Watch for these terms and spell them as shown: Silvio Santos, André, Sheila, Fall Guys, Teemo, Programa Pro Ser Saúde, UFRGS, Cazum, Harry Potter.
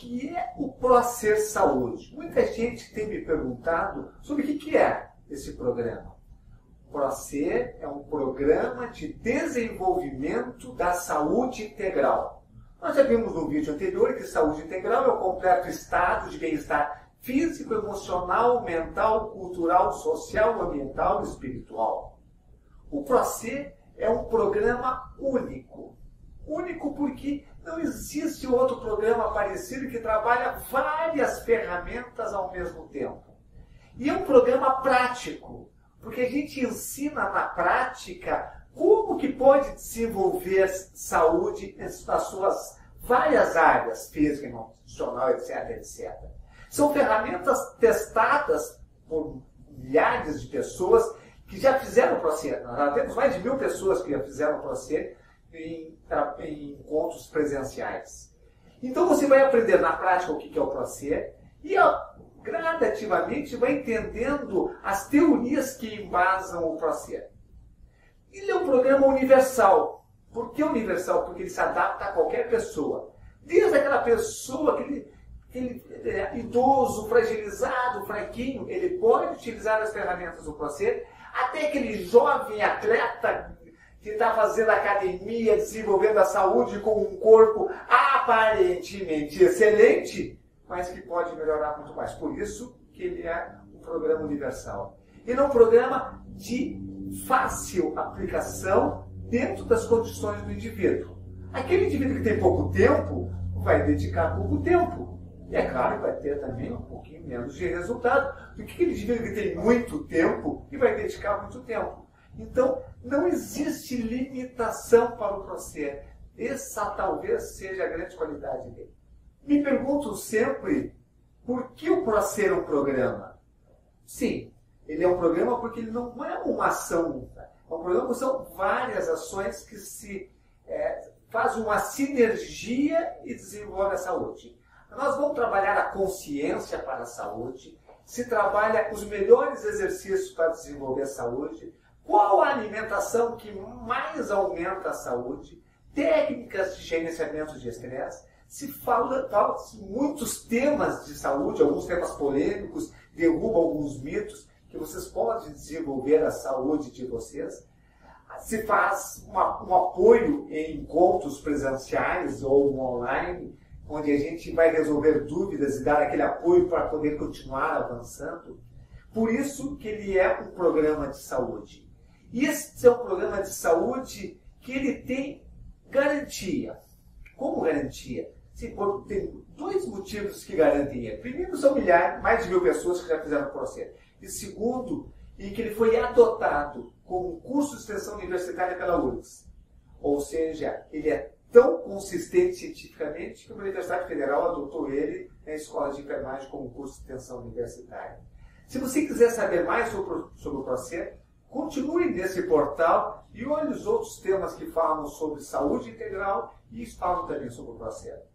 que é o Pro Ser Saúde? Muita gente tem me perguntado sobre o que é esse programa. O Pro Ser é um programa de desenvolvimento da saúde integral. Nós já vimos no vídeo anterior que saúde integral é o completo estado de bem-estar físico, emocional, mental, cultural, social, ambiental e espiritual. O Pro Ser é um programa único. Único porque não existe outro programa parecido que trabalha várias ferramentas ao mesmo tempo. E é um programa prático, porque a gente ensina na prática como que pode desenvolver saúde nas suas várias áreas, física, emocional, etc, etc. São ferramentas testadas por milhares de pessoas que já fizeram o processo. Nós já temos mais de 1.000 pessoas que já fizeram o processo em encontros presenciais. Então você vai aprender na prática o que é o Pro Ser e gradativamente vai entendendo as teorias que embasam o Pro Ser. Ele é um programa universal. Por que universal? Porque ele se adapta a qualquer pessoa. Desde aquela pessoa, aquele idoso, fragilizado, fraquinho, ele pode utilizar as ferramentas do Pro Ser, até aquele jovem atleta que está fazendo academia, desenvolvendo a saúde com um corpo aparentemente excelente, mas que pode melhorar muito mais. Por isso que ele é um programa universal. Ele é um programa de fácil aplicação dentro das condições do indivíduo. Aquele indivíduo que tem pouco tempo, vai dedicar pouco tempo. E é claro que vai ter também um pouquinho menos de resultado do que aquele indivíduo que tem muito tempo e vai dedicar muito tempo. Então, não existe limitação para o Pro Ser. Essa talvez seja a grande qualidade dele. Me pergunto sempre por que o Pro Ser é um programa. Sim, ele é um programa porque ele não é uma ação única. É um programa que são várias ações que se fazem uma sinergia e desenvolvem a saúde. Nós vamos trabalhar a consciência para a saúde, se trabalha os melhores exercícios para desenvolver a saúde, qual a alimentação que mais aumenta a saúde, técnicas de gerenciamento de estresse, se fala muitos temas de saúde, alguns temas polêmicos, derruba alguns mitos que vocês podem desenvolver a saúde de vocês. Se faz um apoio em encontros presenciais ou online, onde a gente vai resolver dúvidas e dar aquele apoio para poder continuar avançando. Por isso que ele é um programa de saúde. E esse é um programa de saúde que ele tem garantia. Como garantia? Tem dois motivos que garantem ele. Primeiro, são mais de 1.000 pessoas que já fizeram o Pro Ser. E segundo, em que ele foi adotado como um curso de extensão universitária pela UFRGS. Ou seja, ele é tão consistente cientificamente que a Universidade Federal adotou ele na Escola de Enfermagem como curso de extensão universitária. Se você quiser saber mais sobre o Pro Ser, continue nesse portal e olhe os outros temas que falam sobre saúde integral e falam também sobre o Pro Ser.